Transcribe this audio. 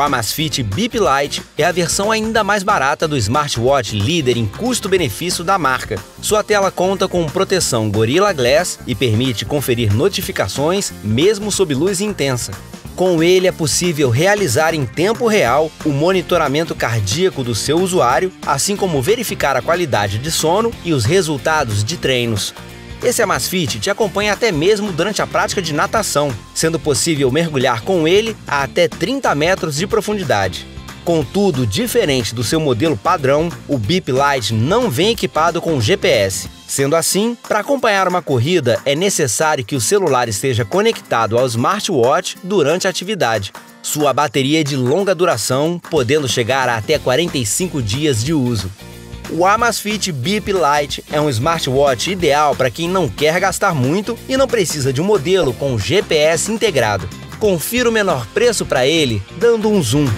O Amazfit Bip Lite é a versão ainda mais barata do smartwatch líder em custo-benefício da marca. Sua tela conta com proteção Gorilla Glass e permite conferir notificações mesmo sob luz intensa. Com ele é possível realizar em tempo real o monitoramento cardíaco do seu usuário, assim como verificar a qualidade de sono e os resultados de treinos. Esse Amazfit te acompanha até mesmo durante a prática de natação, sendo possível mergulhar com ele a até 30 metros de profundidade. Contudo, diferente do seu modelo padrão, o Bip Lite não vem equipado com GPS. Sendo assim, para acompanhar uma corrida é necessário que o celular esteja conectado ao smartwatch durante a atividade. Sua bateria é de longa duração, podendo chegar a até 45 dias de uso. O Amazfit Bip Lite é um smartwatch ideal para quem não quer gastar muito e não precisa de um modelo com GPS integrado. Confira o menor preço para ele dando um zoom.